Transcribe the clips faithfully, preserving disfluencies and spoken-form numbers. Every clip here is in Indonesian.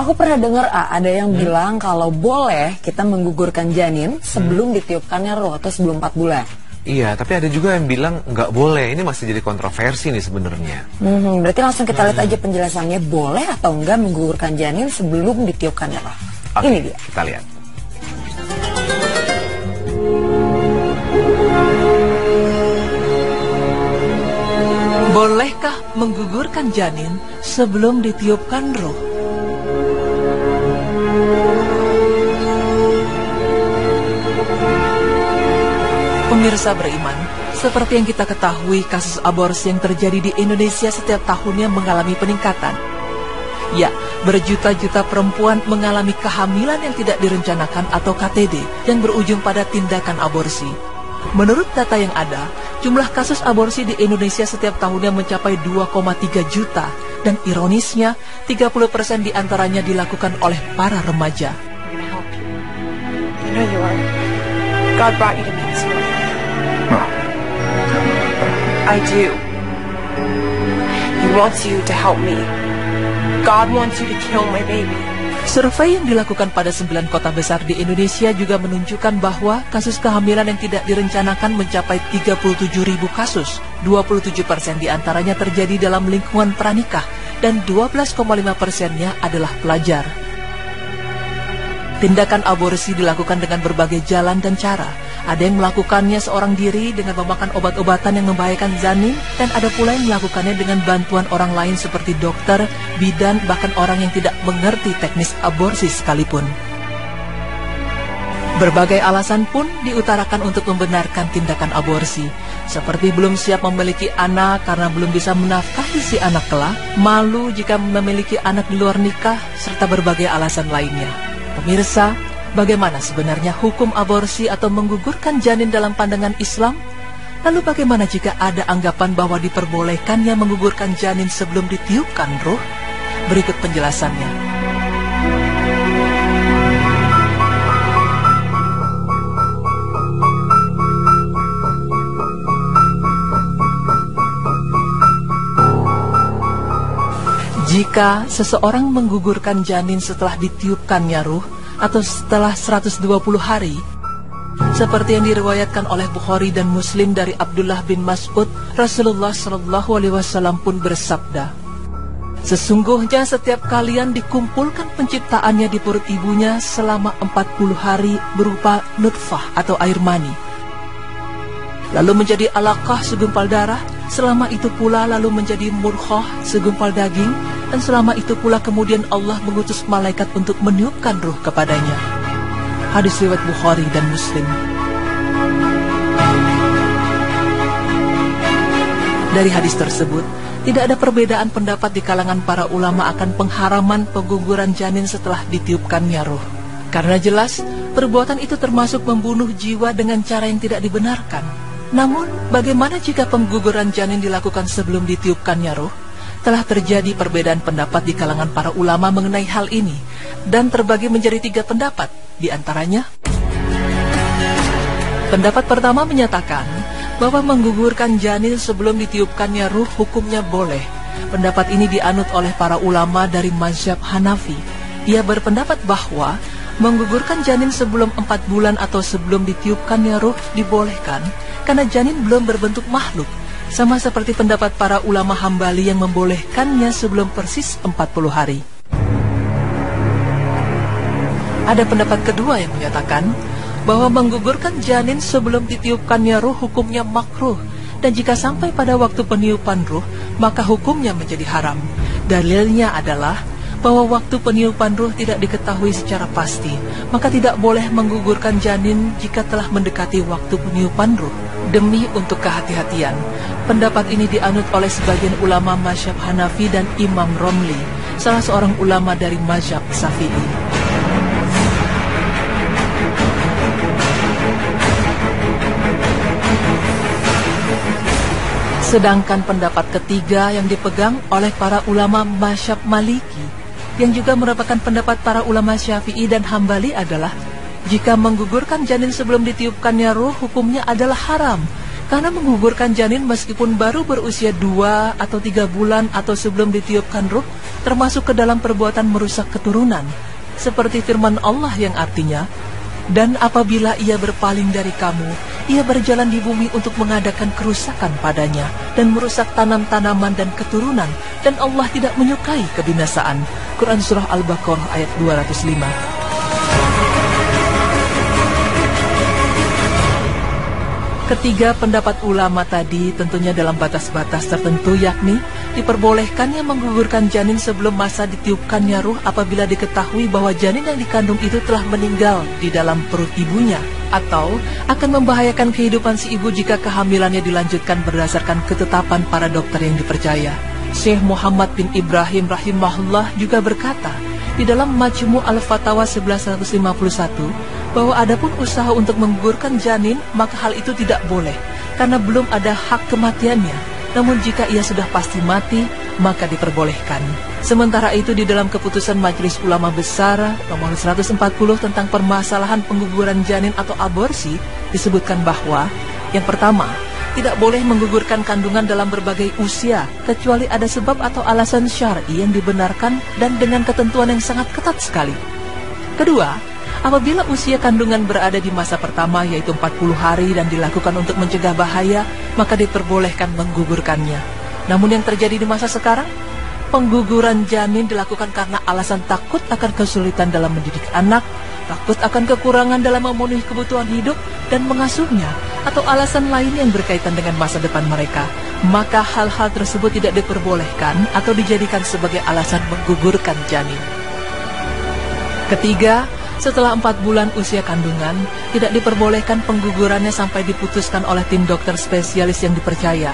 Aku pernah dengar ah, ada yang hmm. bilang kalau boleh kita menggugurkan janin sebelum hmm. ditiupkannya roh atau sebelum empat bulan. Iya, tapi ada juga yang bilang nggak boleh. Ini masih jadi kontroversi nih sebenarnya. Hmm, berarti langsung kita lihat hmm. aja penjelasannya, boleh atau enggak menggugurkan janin sebelum ditiupkan roh. Okay, ini dia. Kita lihat. Bolehkah menggugurkan janin sebelum ditiupkan roh? Pemirsa beriman, seperti yang kita ketahui, kasus aborsi yang terjadi di Indonesia setiap tahunnya mengalami peningkatan. Ya, berjuta-juta perempuan mengalami kehamilan yang tidak direncanakan atau K T D yang berujung pada tindakan aborsi. Menurut data yang ada, jumlah kasus aborsi di Indonesia setiap tahunnya mencapai dua koma tiga juta dan ironisnya tiga puluh persen diantaranya dilakukan oleh para remaja. God brought you to me this morning. I do. He wants you to help me. God wants you to kill my baby. Survei yang dilakukan pada sembilan kota besar di Indonesia juga menunjukkan bahwa kasus kehamilan yang tidak direncanakan mencapai tiga puluh tujuh ribu kasus. dua puluh tujuh persen diantaranya terjadi dalam lingkungan pranikah dan dua belas koma lima persennya adalah pelajar. Tindakan aborsi dilakukan dengan berbagai jalan dan cara. Ada yang melakukannya seorang diri dengan memakan obat-obatan yang membahayakan janin, dan ada pula yang melakukannya dengan bantuan orang lain seperti dokter, bidan, bahkan orang yang tidak mengerti teknis aborsi sekalipun. Berbagai alasan pun diutarakan untuk membenarkan tindakan aborsi, seperti belum siap memiliki anak karena belum bisa menafkahi si anak kelak, malu jika memiliki anak di luar nikah, serta berbagai alasan lainnya. Pemirsa, bagaimana sebenarnya hukum aborsi atau menggugurkan janin dalam pandangan Islam? Lalu bagaimana jika ada anggapan bahwa diperbolehkannya menggugurkan janin sebelum ditiupkan ruh? Berikut penjelasannya. Jika seseorang menggugurkan janin setelah ditiupkannya ruh atau setelah seratus dua puluh hari, seperti yang diriwayatkan oleh Bukhari dan Muslim dari Abdullah bin Mas'ud, Rasulullah Shallallahu Alaihi Wasallam pun bersabda, sesungguhnya setiap kalian dikumpulkan penciptaannya di perut ibunya selama empat puluh hari berupa nutfah atau air mani, lalu menjadi alaqah segumpal darah, selama itu pula lalu menjadi murkhah segumpal daging, dan selama itu pula kemudian Allah mengutus malaikat untuk meniupkan ruh kepadanya. Hadis riwayat Bukhari dan Muslim. Dari hadis tersebut, tidak ada perbedaan pendapat di kalangan para ulama akan pengharaman pengguguran janin setelah ditiupkannya ruh. Karena jelas, perbuatan itu termasuk membunuh jiwa dengan cara yang tidak dibenarkan. Namun, bagaimana jika pengguguran janin dilakukan sebelum ditiupkannya ruh? Telah terjadi perbedaan pendapat di kalangan para ulama mengenai hal ini, dan terbagi menjadi tiga pendapat, di antaranya. Pendapat pertama menyatakan bahwa menggugurkan janin sebelum ditiupkannya ruh hukumnya boleh. Pendapat ini dianut oleh para ulama dari mazhab Hanafi. Ia berpendapat bahwa menggugurkan janin sebelum empat bulan atau sebelum ditiupkannya ruh dibolehkan, karena janin belum berbentuk makhluk. Sama seperti pendapat para ulama Hambali yang membolehkannya sebelum persis empat puluh hari. Ada pendapat kedua yang menyatakan bahwa menggugurkan janin sebelum ditiupkannya ruh hukumnya makruh, dan jika sampai pada waktu peniupan ruh, maka hukumnya menjadi haram. Dalilnya adalah bahwa waktu peniupan ruh tidak diketahui secara pasti, maka tidak boleh menggugurkan janin jika telah mendekati waktu peniupan ruh. Demi untuk kehati-hatian, pendapat ini dianut oleh sebagian ulama mazhab Hanafi dan Imam Romli, salah seorang ulama dari mazhab Syafi'i. Sedangkan pendapat ketiga yang dipegang oleh para ulama mazhab Maliki, yang juga merupakan pendapat para ulama Syafi'i dan Hambali adalah, jika menggugurkan janin sebelum ditiupkannya ruh, hukumnya adalah haram, Karena menggugurkan janin meskipun baru berusia dua atau tiga bulan atau sebelum ditiupkan ruh, termasuk ke dalam perbuatan merusak keturunan. Seperti firman Allah yang artinya, dan apabila ia berpaling dari kamu, ia berjalan di bumi untuk mengadakan kerusakan padanya, dan merusak tanam-tanaman dan keturunan, dan Allah tidak menyukai kebinasaan. Quran Surah Al-Baqarah ayat dua ratus lima. Ketiga pendapat ulama tadi tentunya dalam batas-batas tertentu, yakni diperbolehkannya menggugurkan janin sebelum masa ditiupkannya ruh apabila diketahui bahwa janin yang dikandung itu telah meninggal di dalam perut ibunya, atau akan membahayakan kehidupan si ibu jika kehamilannya dilanjutkan berdasarkan ketetapan para dokter yang dipercaya. Syekh Muhammad bin Ibrahim rahimahullah juga berkata di dalam Majmu' Al-Fatawa seribu seratus lima puluh satu, bahwa adapun usaha untuk menggugurkan janin, maka hal itu tidak boleh, karena belum ada hak kematiannya. Namun jika ia sudah pasti mati, maka diperbolehkan. Sementara itu di dalam keputusan Majelis Ulama Besar nomor seratus empat puluh tentang permasalahan pengguguran janin atau aborsi, disebutkan bahwa yang pertama, tidak boleh menggugurkan kandungan dalam berbagai usia, kecuali ada sebab atau alasan syar'i yang dibenarkan dan dengan ketentuan yang sangat ketat sekali. Kedua, apabila usia kandungan berada di masa pertama yaitu empat puluh hari dan dilakukan untuk mencegah bahaya, maka diperbolehkan menggugurkannya. Namun yang terjadi di masa sekarang, pengguguran janin dilakukan karena alasan takut akan kesulitan dalam mendidik anak, takut akan kekurangan dalam memenuhi kebutuhan hidup dan mengasuhnya, atau alasan lain yang berkaitan dengan masa depan mereka. Maka hal-hal tersebut tidak diperbolehkan atau dijadikan sebagai alasan menggugurkan janin. Ketiga, setelah empat bulan usia kandungan, tidak diperbolehkan penggugurannya sampai diputuskan oleh tim dokter spesialis yang dipercaya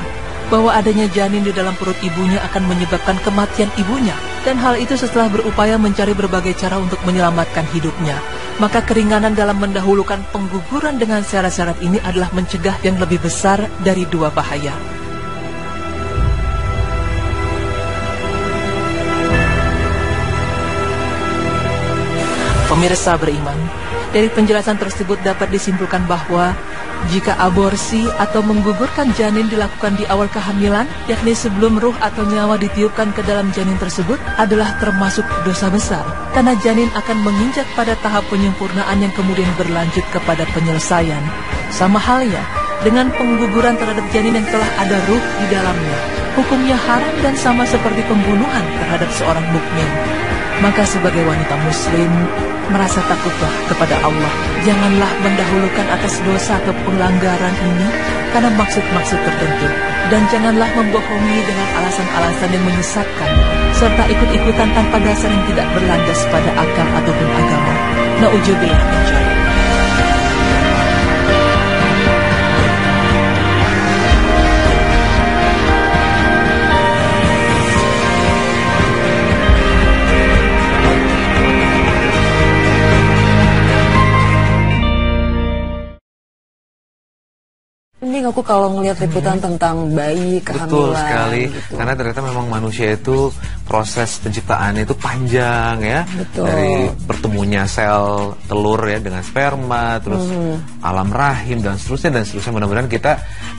bahwa adanya janin di dalam perut ibunya akan menyebabkan kematian ibunya, dan hal itu setelah berupaya mencari berbagai cara untuk menyelamatkan hidupnya. Maka keringanan dalam mendahulukan pengguguran dengan syarat-syarat ini adalah mencegah yang lebih besar dari dua bahaya. Pemirsa beriman, dari penjelasan tersebut dapat disimpulkan bahwa jika aborsi atau menggugurkan janin dilakukan di awal kehamilan, yakni sebelum ruh atau nyawa ditiupkan ke dalam janin tersebut, adalah termasuk dosa besar, karena janin akan menginjak pada tahap penyempurnaan yang kemudian berlanjut kepada penyelesaian. Sama halnya dengan pengguguran terhadap janin yang telah ada ruh di dalamnya, hukumnya haram dan sama seperti pembunuhan terhadap seorang mukmin. Maka sebagai wanita muslim, merasa takutlah kepada Allah. Janganlah mendahulukan atas dosa atau pelanggaran ini karena maksud-maksud tertentu. Dan janganlah membohongi dengan alasan-alasan yang menyesatkan, serta ikut-ikutan tanpa dasar yang tidak berlandas pada akal ataupun agama. Na'udzubillah min dzalik. Mending aku kalau ngelihat liputan hmm. tentang bayi, kehamilan. Betul sekali, gitu. Karena ternyata memang manusia itu proses penciptaannya itu panjang ya. Betul. Dari pertemunya sel telur ya dengan sperma, terus hmm. alam rahim dan seterusnya dan seterusnya. Mudah-mudahan kita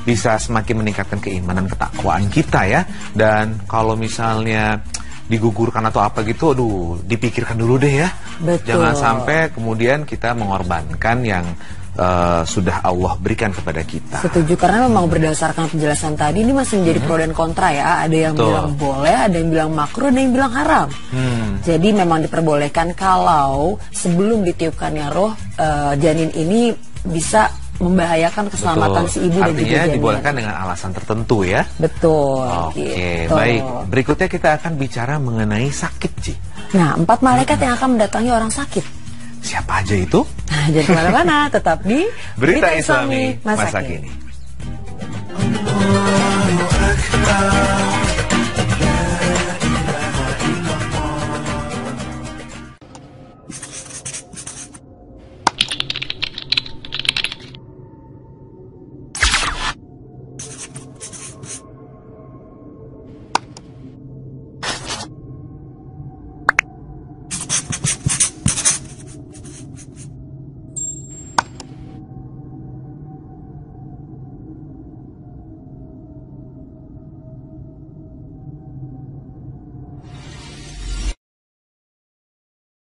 bisa semakin meningkatkan keimanan, ketakwaan kita ya. Dan kalau misalnya digugurkan atau apa gitu, aduh, dipikirkan dulu deh ya. Betul. Jangan sampai kemudian kita mengorbankan yang Uh, sudah Allah berikan kepada kita. Setuju, karena memang berdasarkan penjelasan tadi ini masih menjadi hmm. pro dan kontra ya. Ada yang Betul. bilang boleh, ada yang bilang makruh, ada yang bilang haram. hmm. Jadi memang diperbolehkan kalau sebelum ditiupkannya roh, uh, janin ini bisa membahayakan keselamatan Betul. si ibu. Artinya dan juga janin. Dibolehkan dengan alasan tertentu ya. Betul. Oke, okay, gitu. Baik. Berikutnya kita akan bicara mengenai sakit, Ci. Nah, empat malaikat hmm. yang akan mendatangi orang sakit. Siapa aja itu? Nah, jadi kemana-mana, tetap di Berita, Berita Islami Masa Kini. Masa Kini.